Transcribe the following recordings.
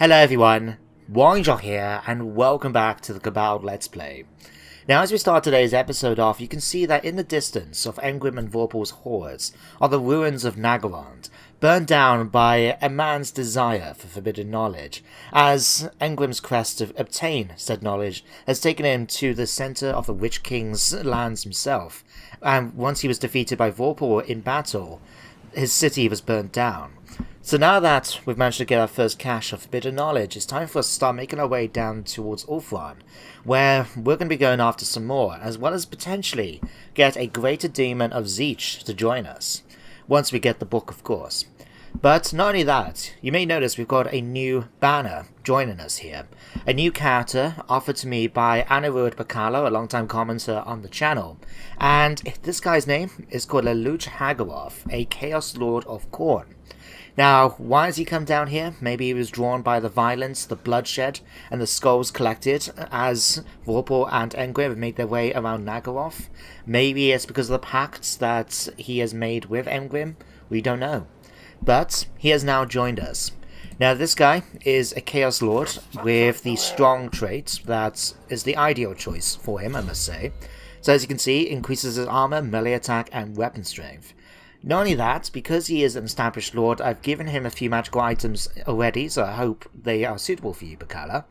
Hello everyone, Wangjo here and welcome back to the Cabal Let's Play. Now as we start today's episode off, you can see that in the distance of Egrimm and Vorpal's hordes are the ruins of Naggarond, burned down by a man's desire for forbidden knowledge, as Egrimm's quest to obtain said knowledge has taken him to the centre of the Witch King's lands himself, and once he was defeated by Vorpal in battle, his city was burned down. So now that we've managed to get our first cache of forbidden knowledge, it's time for us to start making our way down towards Ulthuan, where we're going to be going after some more, as well as potentially get a greater demon of Tzeentch to join us, once we get the book of course. But not only that, you may notice we've got a new banner joining us here, a new character offered to me by Anirud Bakalo, a long time commenter on the channel, and this guy's name is called Lelouch Hagarov, a Chaos Lord of Khorne. Now, why has he come down here? Maybe he was drawn by the violence, the bloodshed, and the skulls collected as Vorpal and Egrimm have made their way around Naggaroth. Maybe it's because of the pacts that he has made with Egrimm. We don't know. But he has now joined us. Now, this guy is a Chaos Lord with the strong trait that is the ideal choice for him, I must say. So as you can see, increases his armor, melee attack, and weapon strength. Not only that, because he is an established lord, I've given him a few magical items already, so I hope they are suitable for you, Bakala.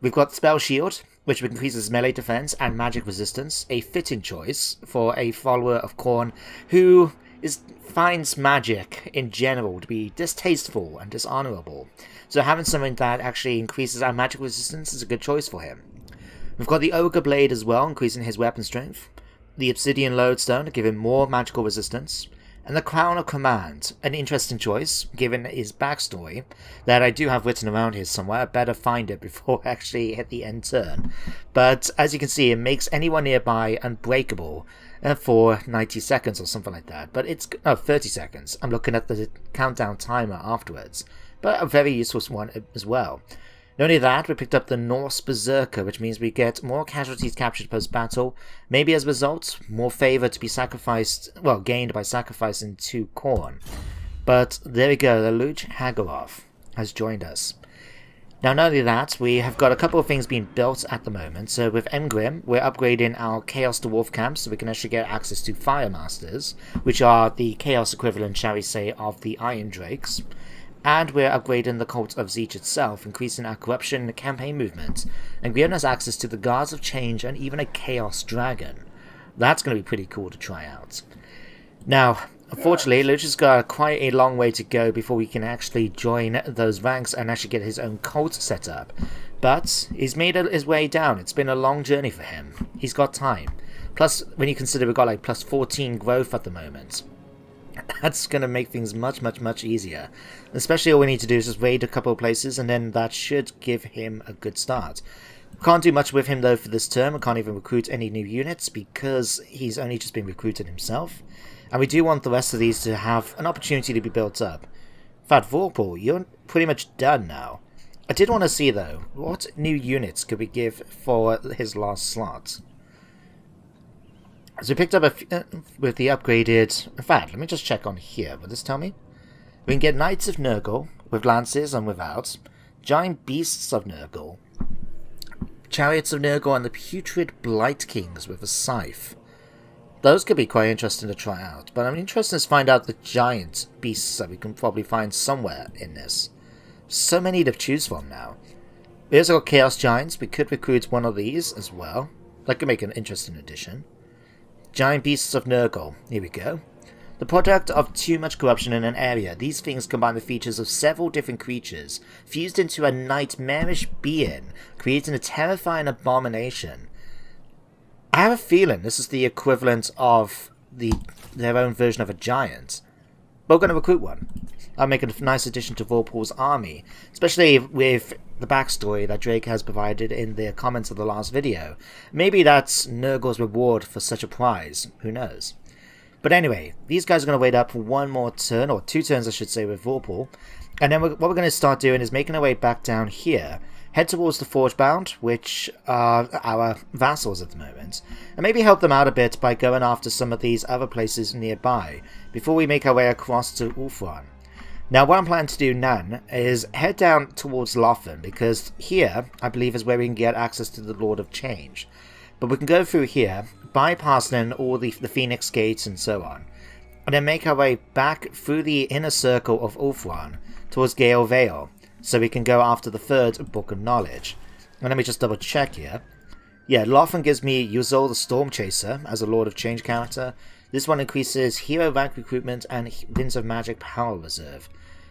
We've got Spell Shield, which increases melee defense and magic resistance, a fitting choice for a follower of Khorne who finds magic in general to be distasteful and dishonorable. So having something that actually increases our magic resistance is a good choice for him. We've got the Ogre Blade as well, increasing his weapon strength. The Obsidian Lodestone to give him more magical resistance. And the Crown of Command, an interesting choice, given his backstory, that I do have written around here somewhere. I better find it before I actually hit the end turn. But as you can see, it makes anyone nearby unbreakable for 90 seconds or something like that. But it's 30 seconds. I'm looking at the countdown timer afterwards. But a very useful one as well. Not only that, we picked up the Norse Berserker, which means we get more casualties captured post-battle, maybe as a result, more favour to be sacrificed, well, gained by sacrificing to Khorne. But there we go, Lelouch Hagarov has joined us. Now, not only that, we have got a couple of things being built at the moment. So with Egrimm, we're upgrading our Chaos Dwarf camp so we can actually get access to Firemasters, which are the Chaos equivalent, shall we say, of the Iron Drakes. And we're upgrading the Cult of Tzeentch itself, increasing our corruption campaign movement, and giving us access to the Guards of Change and even a Chaos Dragon. That's going to be pretty cool to try out. Now, unfortunately, Lucius has got quite a long way to go before we can actually join those ranks and actually get his own cult set up. But he's made his way down. It's been a long journey for him. He's got time. Plus, when you consider we've got like plus 14 growth at the moment. That's going to make things much easier. Especially all we need to do is just raid a couple of places, and then that should give him a good start. Can't do much with him though for this term. I can't even recruit any new units because he's only just been recruited himself. And we do want the rest of these to have an opportunity to be built up. In fact, Vorpal, you're pretty much done now. I did want to see though, what new units could we give for his last slot? So we picked up a few, with the upgraded... In fact, let me just check on here. Will this tell me? We can get Knights of Nurgle, with lances and without. Giant Beasts of Nurgle. Chariots of Nurgle and the Putrid Blight Kings with a scythe. Those could be quite interesting to try out. But I'm interested to find out the giant beasts that we can probably find somewhere in this. So many to choose from now. We also got Chaos Giants. We could recruit one of these as well. That could make an interesting addition. Giant Beasts of Nurgle. Here we go. The product of too much corruption in an area, these things combine the features of several different creatures, fused into a nightmarish being, creating a terrifying abomination. I have a feeling this is the equivalent of their own version of a giant. But we're going to recruit one. I'll make a nice addition to Vorpal's army, especially with the backstory that Drake has provided in the comments of the last video. Maybe that's Nurgle's reward for such a prize, who knows. But anyway, these guys are going to wait up one more turn, or two turns I should say, with Vorpal. And then what we're going to start doing is making our way back down here, head towards the Forgebound, which are our vassals at the moment, and maybe help them out a bit by going after some of these other places nearby, before we make our way across to Ulthuan. Now what I'm planning to do now is head down towards Lothern, because here I believe is where we can get access to the Lord of Change. But we can go through here, bypassing all the Phoenix Gates and so on, and then make our way back through the inner circle of Ulthuan towards Gale Vale, so we can go after the third Book of Knowledge. And let me just double check here. Yeah, Lothern gives me Yuzol the Storm Chaser as a Lord of Change character. This one increases hero rank recruitment and Winds of Magic power reserve.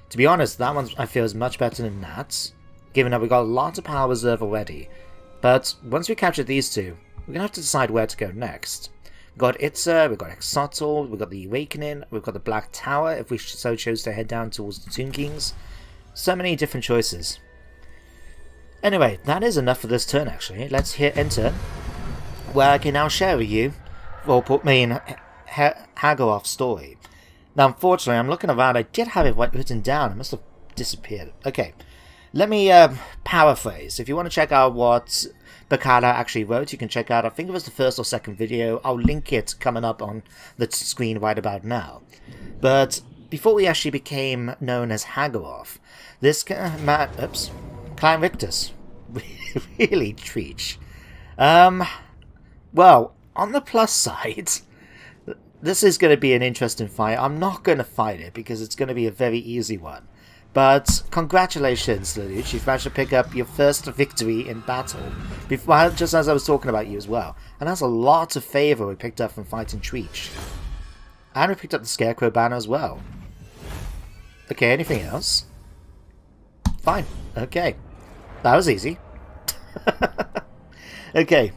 To be honest, that one I feel is much better than that, given that we got a lot of power reserve already. But once we capture these two, we're gonna have to decide where to go next. We've got Itza, we've got Exotol, we've got the Awakening, we've got the Black Tower if we so chose to head down towards the Tomb Kings. So many different choices. Anyway, that is enough for this turn actually. Let's hit enter, where I can now share with you, or put me in Hagoroth's story. Now unfortunately, I'm looking around, I did have it written down, it must have disappeared. Okay, let me paraphrase. If you want to check out what Bakalo actually wrote, you can check out, I think it was the first or second video. I'll link it coming up on the screen right about now. But before he actually became known as Hagoroth, this man, oops, Clan Rictus, really Treach. Well, on the plus side, this is going to be an interesting fight. I'm not going to fight it because it's going to be a very easy one. But congratulations, Lelouch, you've managed to pick up your first victory in battle, before, just as I was talking about you as well. And that's a lot of favour we picked up from fighting Treach. And we picked up the Scarecrow banner as well. Okay, anything else? Fine. Okay. That was easy. Okay.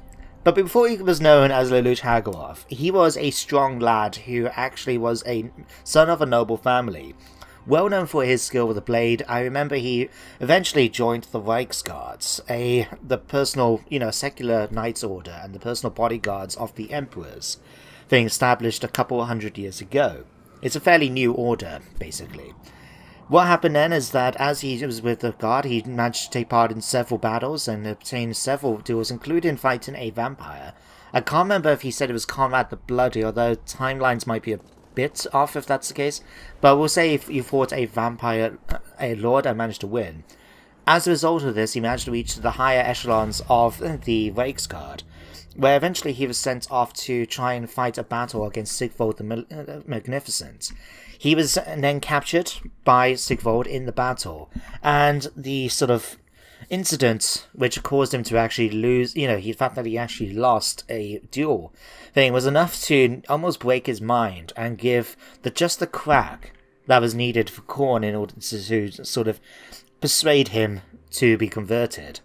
But before he was known as Lelouch Hagarov, he was a strong lad who actually was a son of a noble family. Well known for his skill with the blade, I remember he eventually joined the Reiksguards, the personal, secular knight's order and the personal bodyguards of the emperors, being established a couple hundred years ago. It's a fairly new order, basically. What happened then is that as he was with the guard, he managed to take part in several battles and obtain several duels, including fighting a vampire. I can't remember if he said it was Conrad the Bloody, although timelines might be a bit off if that's the case, but we'll say if you fought a vampire, a lord, and managed to win. As a result of this, he managed to reach the higher echelons of the Reichsguard, where eventually he was sent off to try and fight a battle against Sigvold the Magnificent. He was then captured by Sigvold in the battle, and the sort of incident which caused him to actually lose, the fact that he actually lost a duel thing was enough to almost break his mind and give just the crack that was needed for Khorne in order to sort of persuade him to be converted.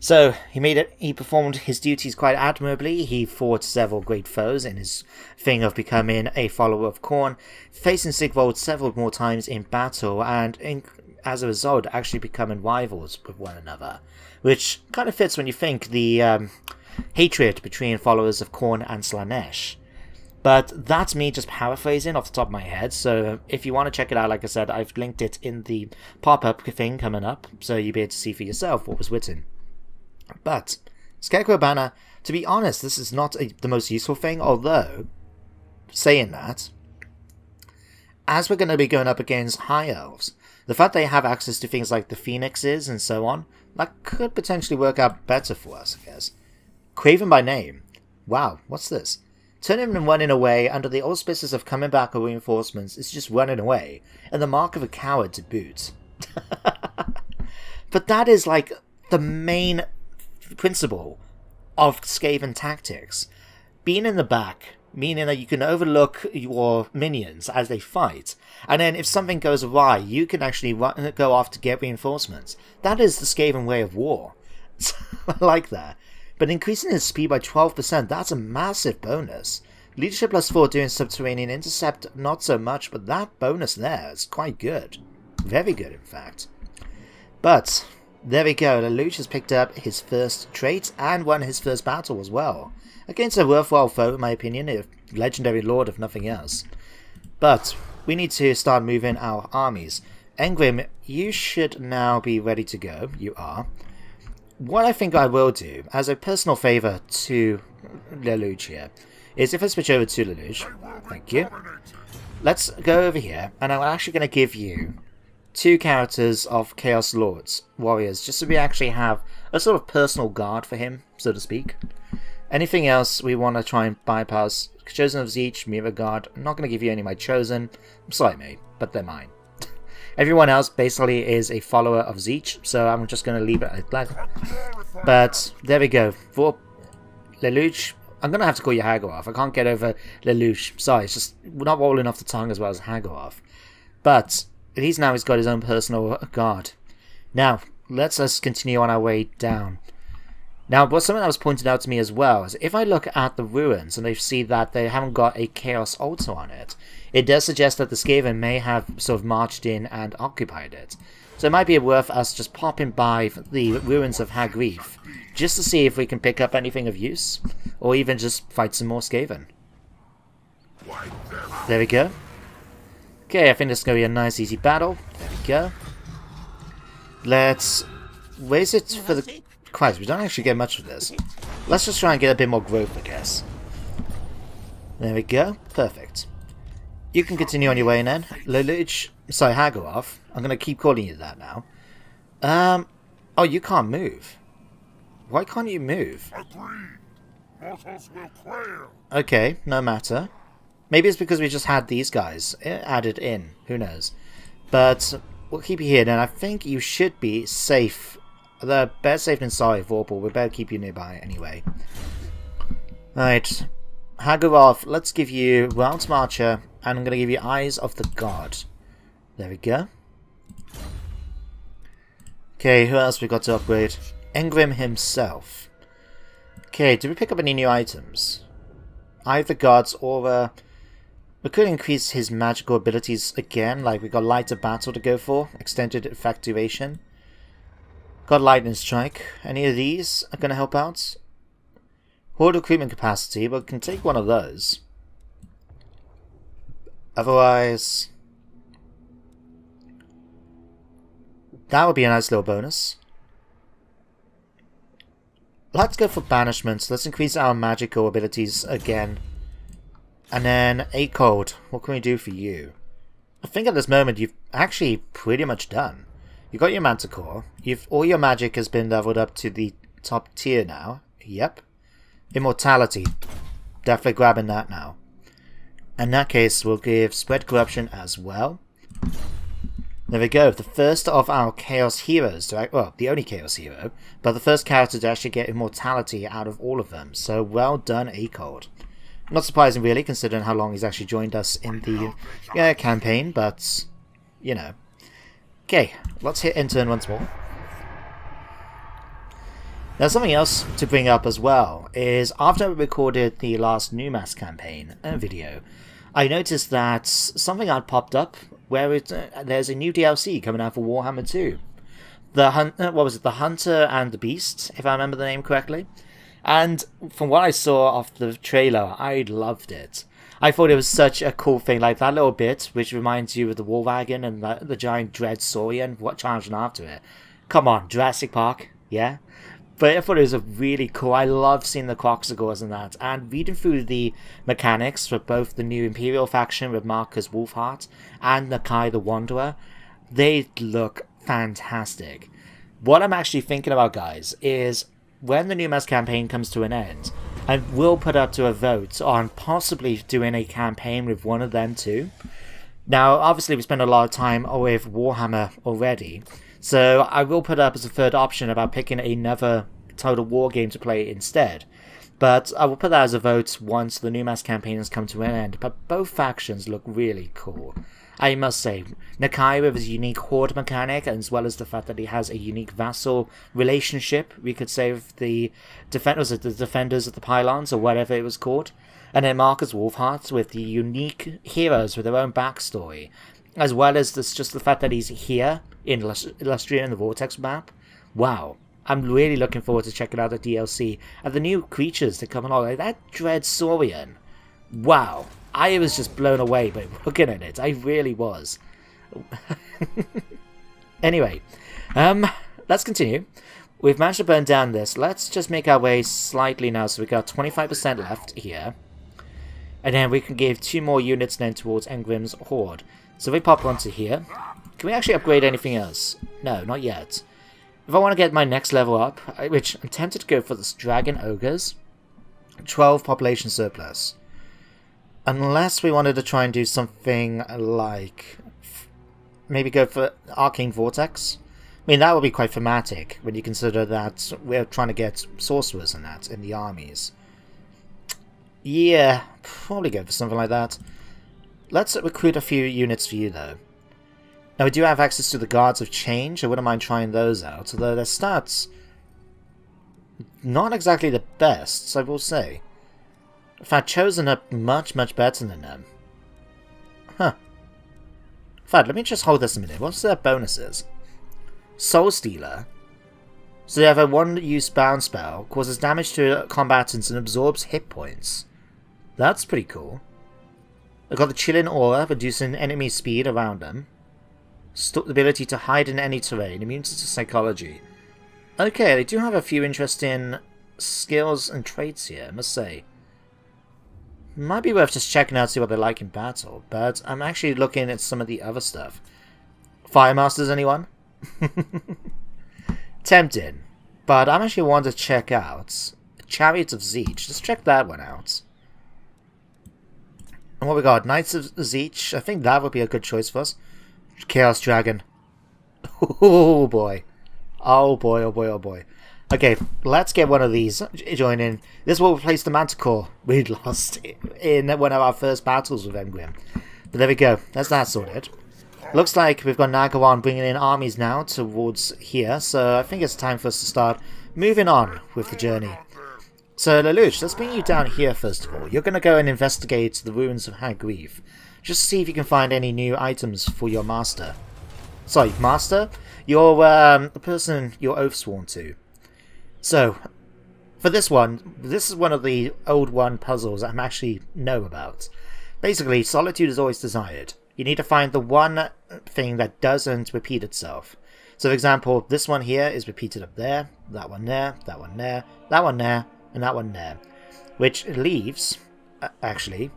So he performed his duties quite admirably. He fought several great foes in his thing of becoming a follower of Khorne, facing Sigvold several more times in battle, and as a result actually becoming rivals with one another, which kind of fits when you think the hatred between followers of Khorne and Slanesh. But that's me just paraphrasing off the top of my head, so if you want to check it out, like I said, I've linked it in the pop-up thing coming up, so you'll be able to see for yourself what was written. But Scarecrow banner, to be honest, this is not the most useful thing, although, saying that, as we're going to be going up against High Elves, the fact they have access to things like the Phoenixes and so on, that could potentially work out better for us, I guess. Craven by name. Wow, what's this? Turn him and running away under the auspices of coming back or reinforcements is just running away, and the mark of a coward to boot. But that is like the main principle of Skaven tactics. Being in the back, meaning that you can overlook your minions as they fight, and then if something goes awry, you can actually go off to get reinforcements. That is the Skaven way of war. I like that. But increasing his speed by 12%, that's a massive bonus. Leadership +4 doing subterranean intercept, not so much, but that bonus there is quite good. Very good, in fact. But there we go, Lelouch has picked up his first trait and won his first battle as well, against a worthwhile foe in my opinion, a legendary lord if nothing else. But we need to start moving our armies. Egrimm, you should now be ready to go, you are. What I think I will do, as a personal favour to Lelouch here, is if I switch over to Lelouch, thank you, let's go over here and I'm actually going to give you two characters of Chaos Lords, warriors, just so we actually have a sort of personal guard for him, so to speak. Anything else we want to try and bypass. Chosen of Tzeentch, Mirror Guard. I'm not going to give you any of my Chosen. I'm sorry, mate, but they're mine. Everyone else basically is a follower of Tzeentch, so I'm just going to leave it at that. But there we go. For Lelouch, I'm going to have to call you Hagoroth. I can't get over Lelouch. Sorry, it's just not rolling off the tongue as well as Hagoroth. But he's now got his own personal guard. Now, let's us continue on our way down. Now, what something that was pointed out to me as well is if I look at the ruins and I see that they haven't got a Chaos altar on it, it does suggest that the Skaven may have sort of marched in and occupied it. So it might be worth us just popping by the ruins of Hargrief just to see if we can pick up anything of use or even just fight some more Skaven. There we go. Okay, I think this is going to be a nice easy battle. There we go. Let's raise it for the... Christ, we don't actually get much of this. Let's just try and get a bit more growth, I guess. There we go. Perfect. You can continue on your way then. Lelouch, sorry, Hagoroth. I'm going to keep calling you that now. Oh, you can't move. Why can't you move? Okay, no matter. Maybe it's because we just had these guys added in. Who knows? But we'll keep you here then. I think you should be safe. Although, better safe than sorry, Vorpal. We better keep you nearby anyway. Alright. Hagoroth, let's give you Route Marcher, and I'm going to give you Eyes of the God. There we go. Okay, who else we got to upgrade? Egrimm himself. Okay, did we pick up any new items? Eye of the God's Aura. We could increase his magical abilities again, like we got Lighter Battle to go for, Extended Effect Duration. Got Lightning Strike. Any of these are going to help out? Horde Recruitment Capacity, but can take one of those. Otherwise... that would be a nice little bonus. Let's go for Banishment. Let's increase our magical abilities again. And then Acold. What can we do for you? I think at this moment you've actually pretty much done. You got your Manticore. You've all your magic has been leveled up to the top tier now. Yep. Immortality. Definitely grabbing that now. In that case, we'll give Spread Corruption as well. There we go. The first of our Chaos Heroes. Well, the only Chaos Hero. But the first character to actually get Immortality out of all of them. So well done, Acold. Not surprising really, considering how long he's actually joined us in the campaign. But, you know. Okay, let's hit end turn once more. Now something else to bring up as well is after I recorded the last Numas campaign video, I noticed that something had popped up where there's a new DLC coming out for Warhammer 2. The Hunter and the Beast, if I remember the name correctly. And from what I saw off the trailer, I loved it. I thought it was such a cool thing, like that little bit, which reminds you of the War Wagon and the giant Dreadsaurian, what charging after it. Come on, Jurassic Park, yeah? But I thought it was a really cool, I love seeing the Croxagores and that, and reading through the mechanics for both the new Imperial faction with Markus Wulfhart and Nakai the Wanderer, they look fantastic. What I'm actually thinking about, guys, is when the Numas campaign comes to an end, I will put up to a vote on possibly doing a campaign with one of them too. Now, obviously we spent a lot of time with Warhammer already, so I will put up as a third option about picking another Total War game to play instead. But I will put that as a vote once the Numas campaign has come to an end, but both factions look really cool. I must say, Nakai with his unique horde mechanic, as well as the fact that he has a unique vassal relationship, we could say, with the defenders of the Pylons, or whatever it was called. And then Markus Wulfhart with the unique heroes with their own backstory, as well as this, just the fact that he's here in Illustria in the Vortex map. Wow. I'm really looking forward to checking out the DLC and the new creatures that come along, like that Dreadsaurian. Wow. I was just blown away by looking at it. I really was. Anyway, let's continue. We've managed to burn down this. Let's just make our way slightly now, so we got 25% left here. And then we can give two more units then towards Engrim's Horde. So we pop onto here. Can we actually upgrade anything else? No, not yet. If I want to get my next level up, which I'm tempted to go for this Dragon Ogres, 12 population surplus. Unless we wanted to try and do something like... maybe go for Arcane Vortex? I mean, that would be quite thematic when you consider that we're trying to get sorcerers and that in the armies. Yeah, probably go for something like that. Let's recruit a few units for you, though. Now, we do have access to the Guards of Change. I wouldn't mind trying those out, although their stats... not exactly the best, I will say. In fact, Chosen are much, much better than them. Huh. In fact, let me just hold this a minute. What's their bonuses? Soul Stealer. So they have a one-use bound spell, causes damage to combatants and absorbs hit points. That's pretty cool. They've got the Chilling Aura, reducing enemy speed around them. The ability to hide in any terrain, immune to psychology. Okay, they do have a few interesting skills and traits here, I must say. Might be worth just checking out, see what they're like in battle, but I'm actually looking at some of the other stuff. Firemasters, anyone? Tempting, but I'm actually wanting to check out Chariots of Tzeentch. Let's check that one out. And what we got? Knights of Tzeentch. I think that would be a good choice for us. Chaos Dragon. Oh boy. Oh boy, oh boy, oh boy. Okay, let's get one of these. Join in. This will replace the Manticore we'd lost in one of our first battles with Egrimm. But there we go. That's that sorted. Looks like we've got Naggarond bringing in armies now towards here, so I think it's time for us to start moving on with the journey. So Lelouch, let's bring you down here first of all. You're going to go and investigate the ruins of Hargrief. Just to see if you can find any new items for your master. Sorry, master? Your, the person you're oath sworn to. So, for this one, this is one of the old one puzzles I'm actually know about. Basically, solitude is always desired. You need to find the one thing that doesn't repeat itself. So, for example, this one here is repeated up there, that one there, that one there, that one there, and that one there. Which leaves, actually...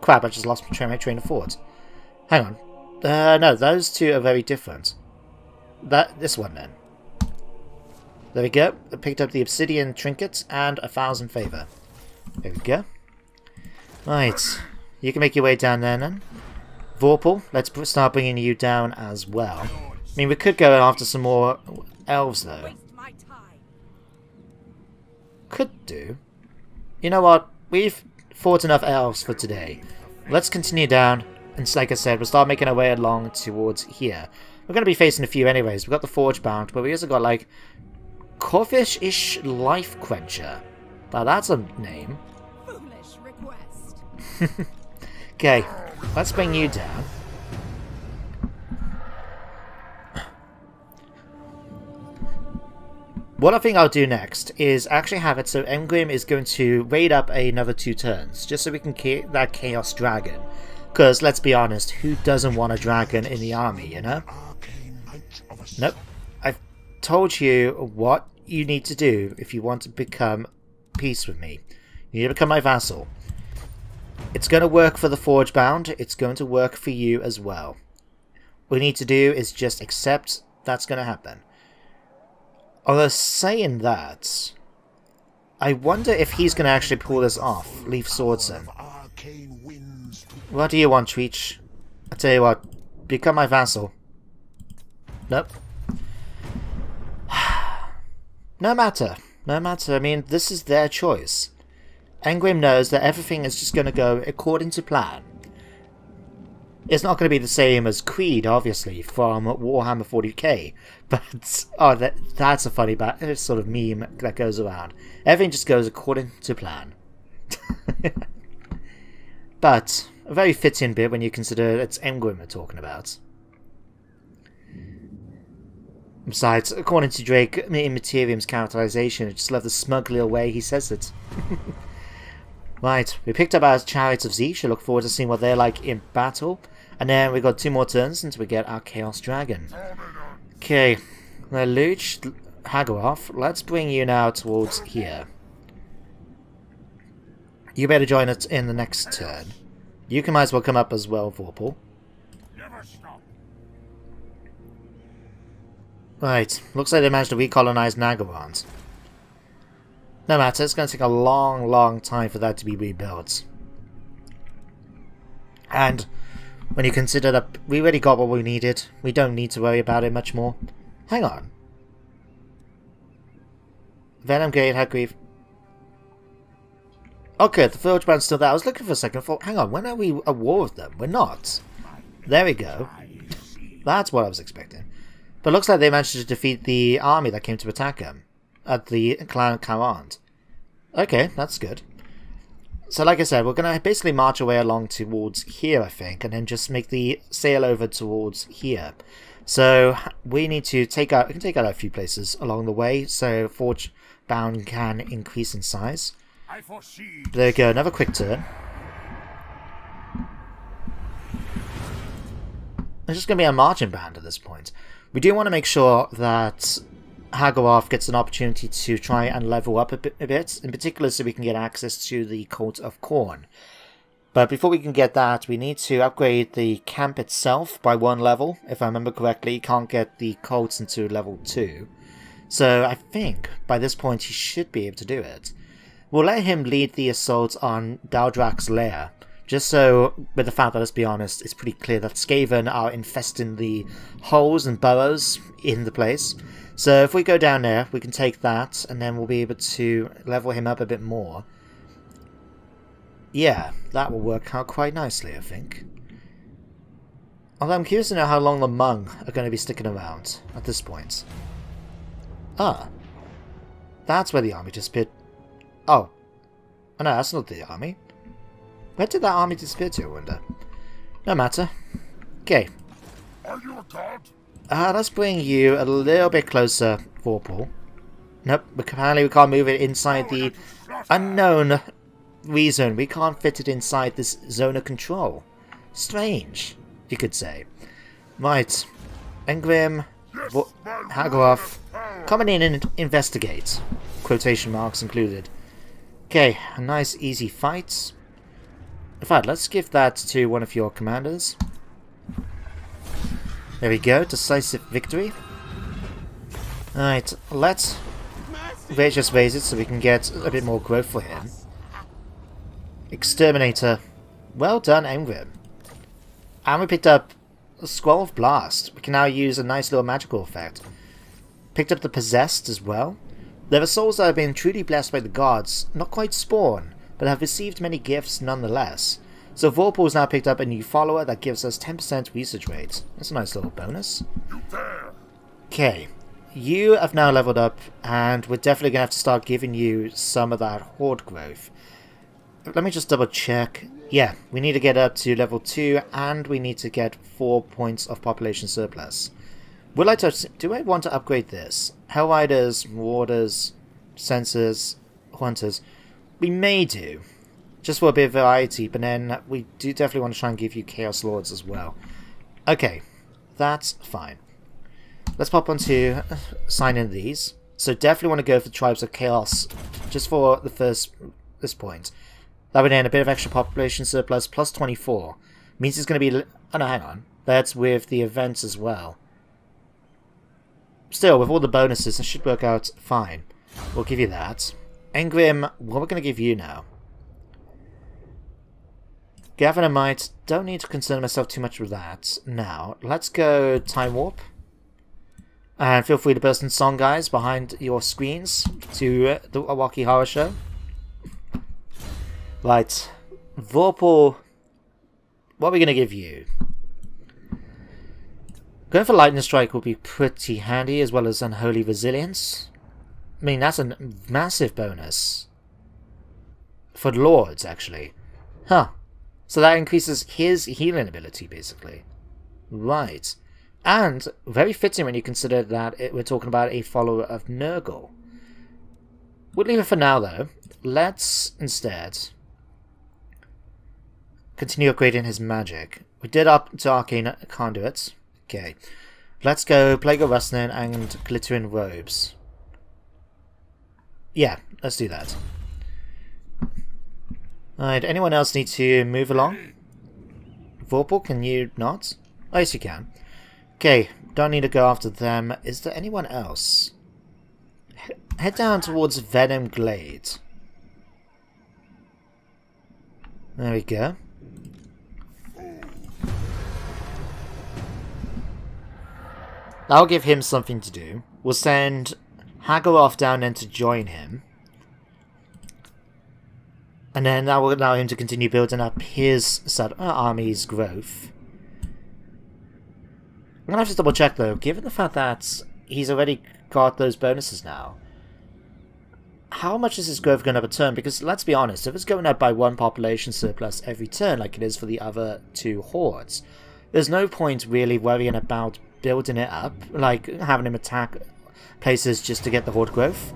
crap, I just lost my train of thought. Hang on. No, those two are very different. This one then. There we go. I picked up the obsidian trinkets and 1,000 favor. There we go. Right. You can make your way down there then. Vorpal, let's start bringing you down as well. I mean, we could go after some more elves though. Could do. You know what? We've fought enough elves for today. Let's continue down, and like I said, we'll start making our way along towards here. We're going to be facing a few anyways. We've got the Forgebound, but we also got like Corfish-ish Life Quencher. Now that's a name. Foolish request. Okay, let's bring you down. What I think I'll do next is actually have it so Egrimm is going to raid up another 2 turns, just so we can get that Chaos Dragon. Because, let's be honest, who doesn't want a dragon in the army, you know? Nope. I've told you what you need to do if you want to become peace with me. You need to become my vassal. It's going to work for the Forgebound, it's going to work for you as well. What we need to do is just accept that's going to happen. Although saying that, I wonder if he's going to actually pull this off, Leaf Swordson. What do you want, Treach? I tell you what, become my vassal. Nope. No matter. No matter. I mean, this is their choice. Egrimm knows that everything is just going to go according to plan. It's not going to be the same as Creed, obviously, from Warhammer 40k, but oh, that's a funny sort of meme that goes around. Everything just goes according to plan. But a very fitting bit when you consider it's Egrimm we're talking about. Besides, according to Drake, in Materium's characterization, I just love the smug little way he says it. Right, we picked up our Chariots of Tzeentch. I look forward to seeing what they're like in battle. And then we've got 2 more turns until we get our Chaos Dragon. Okay, Lelouch, Hagoroth, let's bring you now towards here. You better join us in the next turn. You can might as well come up as well, Vorpal. Right, looks like they managed to recolonize Naggarond. No matter, it's going to take a long, long time for that to be rebuilt. And when you consider that we already got what we needed, we don't need to worry about it much more. Hang on. Venom Grade, Hargrief. Okay, the Forgeband's still there. I was looking for a second thought. Hang on, when are we at war with them? We're not. There we go. That's what I was expecting. But it looks like they managed to defeat the army that came to attack them at the Clan Naggarond. Okay, that's good. So like I said, we're going to basically march away along towards here, I think, and then just make the sail over towards here. So we need to take out, we can take out a few places along the way, so Forgebound can increase in size. There we go, another quick turn. It's just going to be a marching band at this point. We do want to make sure that Hagoroth gets an opportunity to try and level up a bit, in particular so we can get access to the Cult of Khorne. But before we can get that, we need to upgrade the camp itself by one level. If I remember correctly, you can't get the Cults into level 2. So I think by this point he should be able to do it. We'll let him lead the assault on Daldrak's lair, just so, with the fact that, let's be honest, it's pretty clear that Skaven are infesting the holes and burrows in the place. So if we go down there, we can take that, and then we'll be able to level him up a bit more. Yeah, that will work out quite nicely, I think. Although I'm curious to know how long the Hmong are going to be sticking around at this point. Ah. That's where the army disappeared. Oh. Oh no, that's not the army. Where did that army disappear to, I wonder? No matter. Okay. Are you a god? Let's bring you a little bit closer, Vorpal. Nope, apparently we can't move it inside the unknown reason. We can't fit it inside this zone of control. Strange, you could say. Right, Egrimm, Hagoroth, coming in and investigate. Quotation marks included. Okay, a nice easy fight. In fact, let's give that to one of your commanders. There we go, decisive victory. Alright, let's just raise it so we can get a bit more growth for him. Exterminator. Well done, Egrimm. And we picked up a Scroll of Blast. We can now use a nice little magical effect. Picked up the Possessed as well. There are souls that have been truly blessed by the gods, not quite spawn, but have received many gifts nonetheless. So Vorpal has now picked up a new follower that gives us 10% research rate. That's a nice little bonus. Okay, you have now leveled up, and we're definitely going to have to start giving you some of that horde growth. Let me just double check. Yeah, we need to get up to level 2, and we need to get 4 points of population surplus. Would I touch? Do I want to upgrade this? Hellriders, Warders, Sensors, Hunters. We may do. Just for a bit of variety, but then we do definitely want to try and give you Chaos Lords as well. Okay, that's fine. Let's pop on to sign in these. So definitely want to go for Tribes of Chaos, just for the this point. That would end a bit of extra population surplus, plus 24. Means it's going to be... Oh no, hang on. That's with the events as well. Still, with all the bonuses, it should work out fine. We'll give you that. Egrimm, what we're going to give you now? Gavin, don't need to concern myself too much with that. Now, let's go Time Warp. And feel free to burst in song, guys, behind your screens to the Awaki Horror Show. Right. Vorpal, what are we going to give you? Going for Lightning Strike will be pretty handy, as well as Unholy Resilience. I mean, that's a massive bonus. For Lords, actually. Huh. So that increases his healing ability, basically. Right. And very fitting when you consider that we're talking about a follower of Nurgle. We'll leave it for now, though. Let's instead continue upgrading his magic. We did up to Arcane Conduit. Okay. Let's go Plague of Rustling and Glittering Robes. Yeah, let's do that. Alright, anyone else need to move along? Vorpal, can you not? Oh, yes you can. Okay, Don't need to go after them. Is there anyone else? Head down towards Venom Glade. There we go. That'll give him something to do. We'll send Hagoroth down then to join him. And then that will allow him to continue building up his army's growth. I'm going to have to double check though, given the fact that he's already got those bonuses now. How much is his growth going up a turn? Because let's be honest, if it's going up by one population surplus every turn like it is for the other two hordes, there's no point really worrying about building it up, like having him attack places just to get the horde growth.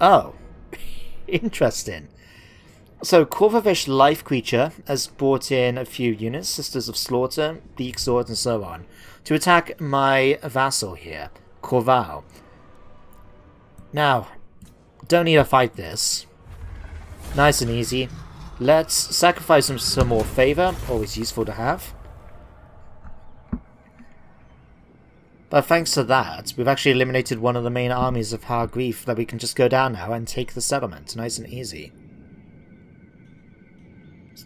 Oh, interesting. So, Corvavish Life Creature has brought in a few units, Sisters of Slaughter, the Sword, and so on, to attack my vassal here, Corval. Now, don't need to fight this. Nice and easy. Let's sacrifice him some more favor, always useful to have. But thanks to that, we've actually eliminated one of the main armies of Hargrief that we can just go down now and take the settlement, nice and easy.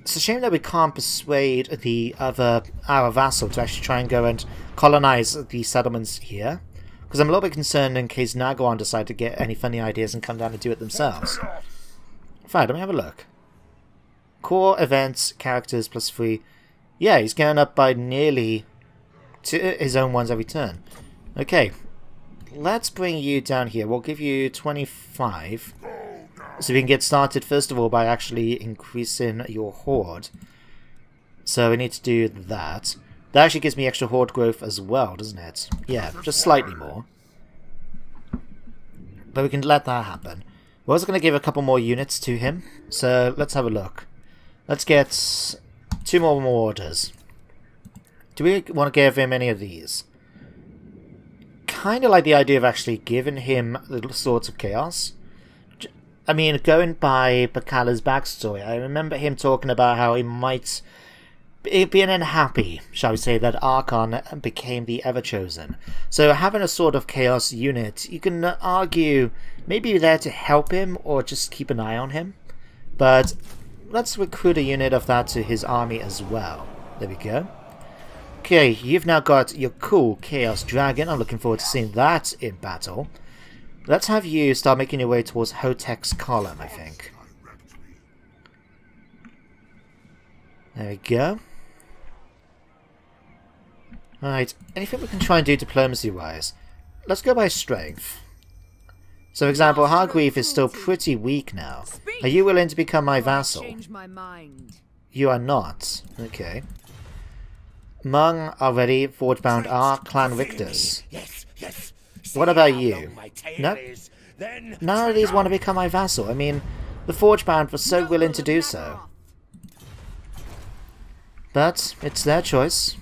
It's a shame that we can't persuade the other, our vassal, to actually try and go and colonize the settlements here. Because I'm a little bit concerned in case Naggarond decide to get any funny ideas and come down and do it themselves. Fine, let me have a look. Core events, characters, +3. Yeah, he's going up by nearly to his own ones every turn. Okay, let's bring you down here. We'll give you 25. So we can get started, first of all, by actually increasing your horde. So we need to do that. That actually gives me extra horde growth as well, doesn't it? Yeah, just slightly more. But we can let that happen. We're also going to give a couple more units to him. So let's have a look. Let's get two more orders. Do we want to give him any of these? Kind of like the idea of actually giving him the Swords of Chaos. I mean, going by Bakala's backstory, I remember him talking about how he might be unhappy, shall we say, that Archon became the Everchosen. So having a Sword of Chaos unit, you can argue maybe you're there to help him or just keep an eye on him. But let's recruit a unit of that to his army as well. There we go. Okay, you've now got your cool Chaos Dragon. I'm looking forward to seeing that in battle. Let's have you start making your way towards Hotek's column, I think. There we go. Alright, anything we can try and do diplomacy-wise? Let's go by strength. So, for example, Hargreef is still pretty weak now. Are you willing to become my vassal? You are not. Okay. Hmong already, Forgebound are, Clan Rictus. Yes. What about you? Nope. None of these want to become my vassal. I mean, the Forgebound were so willing to do so. But it's their choice.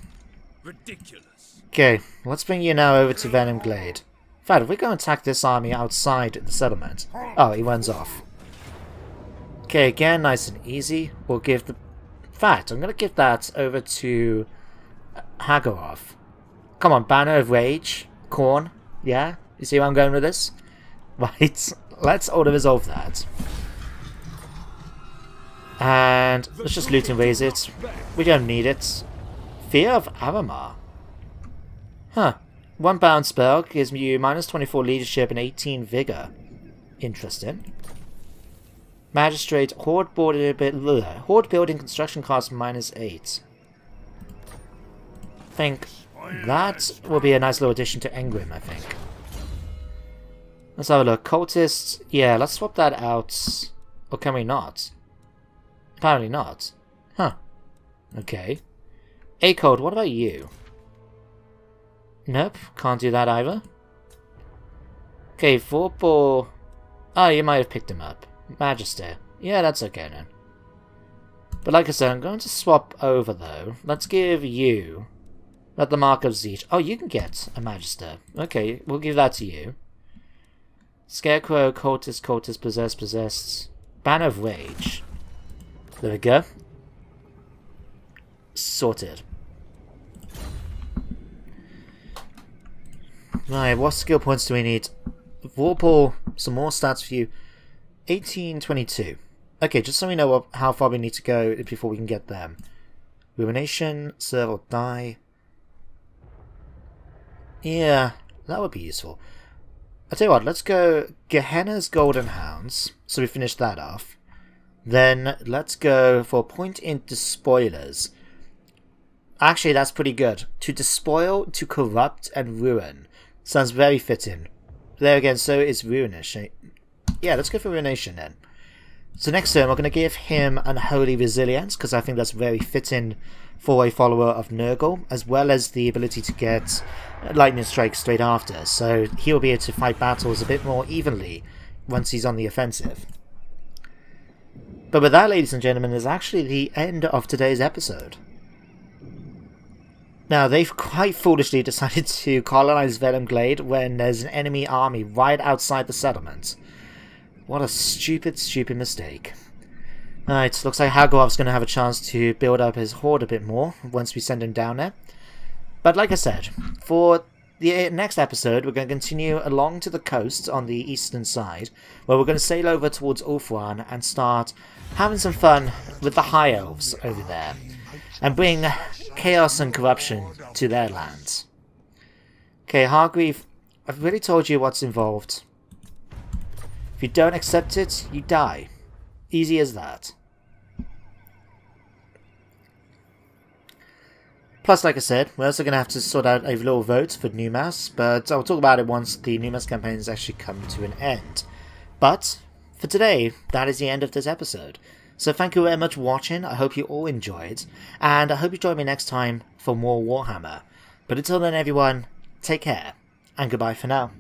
Ridiculous. Okay, let's bring you now over to Venom Glade. In fact, if we go and attack this army outside the settlement... Oh, he runs off. Okay, again, nice and easy. We'll give the... In fact, I'm going to give that over to Hagoroth. Come on, Banner of Rage. Khorne. Yeah? You see where I'm going with this? Right, let's auto-resolve that. And let's just loot and raise it. We don't need it. Fear of Aramar. Huh. One bound spell gives you -24 leadership and 18 vigor. Interesting. Magistrate, horde building construction cost -8. I think that will be a nice little addition to Egrimm, I think. Let's have a look. Cultists, yeah, let's swap that out. Or can we not? Apparently not. Huh. Okay. Acold, what about you? Nope, can't do that either. Okay, Vorpal... Oh, you might have picked him up. Magister. Yeah, that's okay then. But like I said, I'm going to swap over though. Let's give you... At the Mark of Tzeentch. Oh, you can get a Magister. Okay, we'll give that to you. Scarecrow, Cultist, Possessed. Banner of Rage. There we go. Sorted. Right, what skill points do we need? Vorpal, some more stats for you. 1822. Okay, just so we know how far we need to go before we can get them. Ruination, serve or die. Yeah, that would be useful. I tell you what, let's go Gehenna's Golden Hounds, so we finish that off. Then let's go for a point in Despoilers. Actually, that's pretty good. To despoil, to corrupt, and ruin. Sounds very fitting. There again, so is Ruination. Yeah, let's go for Ruination then. So next turn, we're going to give him Unholy Resilience, because I think that's very fitting for a follower of Nurgle, as well as the ability to get Lightning Strike straight after. So he'll be able to fight battles a bit more evenly once he's on the offensive. But with that, ladies and gentlemen, is actually the end of today's episode. Now, they've quite foolishly decided to colonize Venom Glade when there's an enemy army right outside the settlement. What a stupid, stupid mistake. Alright, looks like Hagorov's going to have a chance to build up his horde a bit more once we send him down there. But like I said, for the next episode, we're going to continue along to the coast on the eastern side, where we're going to sail over towards Ulthuan and start having some fun with the High Elves over there, and bring chaos and corruption to their lands. Okay, Hargrief, I've really told you what's involved. If you don't accept it, you die. Easy as that. Plus, like I said, we're also going to have to sort out a little vote for Numas, but I'll talk about it once the Numas campaign has actually come to an end. But, for today, that is the end of this episode. So thank you very much for watching, I hope you all enjoyed, and I hope you join me next time for more Warhammer. But until then everyone, take care, and goodbye for now.